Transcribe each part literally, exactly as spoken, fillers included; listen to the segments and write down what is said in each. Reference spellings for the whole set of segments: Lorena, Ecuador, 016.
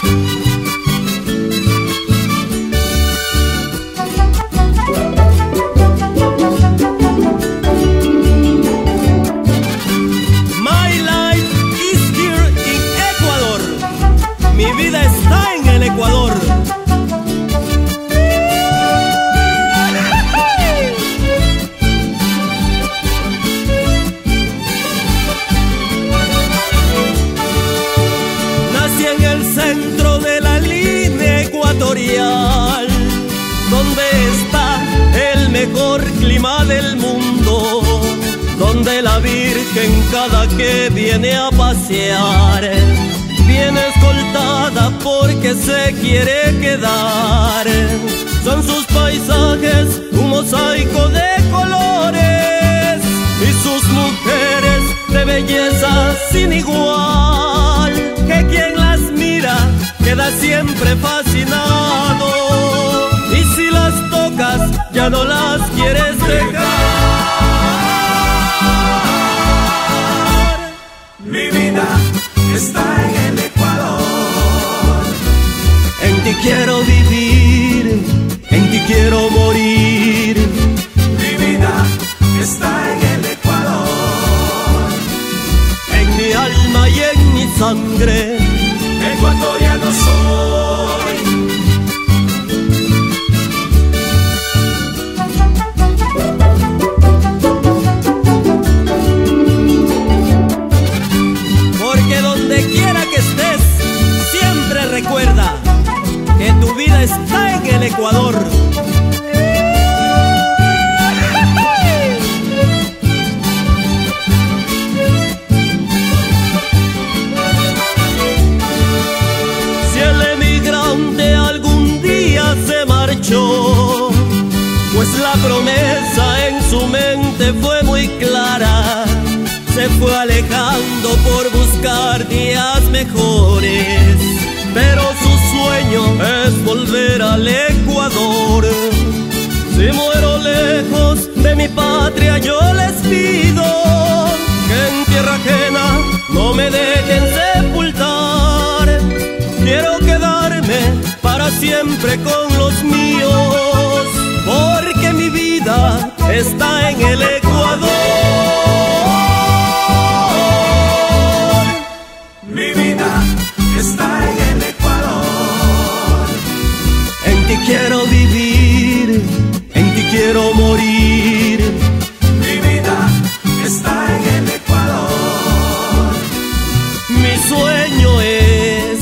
Ecuador. Nací en el centro de la línea ecuatorial, donde está el mejor clima del mundo, donde la Virgen cada que viene a pasear viene escoltada porque se quiere quedar. Son sus paisajes un mosaico de colores y sus mujeres de belleza sin igual, que quien las mira queda siempre fascinado, y si las tocas ya no las quieres dejar. Mi vida está en el Ecuador. En ti quiero vivir, en ti quiero morir. Mi vida está en el Ecuador. En mi alma y en mi sangre, ecuatoriano soy. Recuerda que tu vida está en el Ecuador. Si el emigrante algún día se marchó, pues la promesa en su mente fue muy clara, se fue alejando por buscar días mejores. Pero su sueño es volver al Ecuador. Si muero lejos de mi patria, yo les pido que en tierra ajena no me dejen sepultar. Quiero quedarme para siempre con los míos, porque mi vida está en el Ecuador. Mi vida está en el Ecuador. En ti quiero vivir, en ti quiero morir. Mi vida está en el Ecuador. Mi sueño es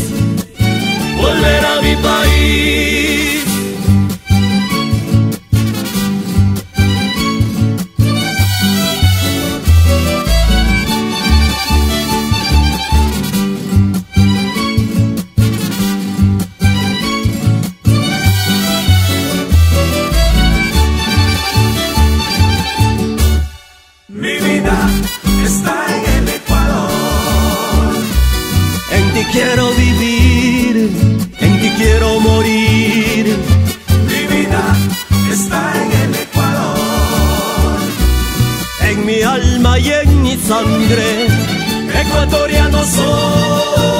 volver a mi país. Está en el Ecuador. En ti quiero vivir, en ti quiero morir. Mi vida está en el Ecuador. En mi alma y en mi sangre, ecuatoriano soy.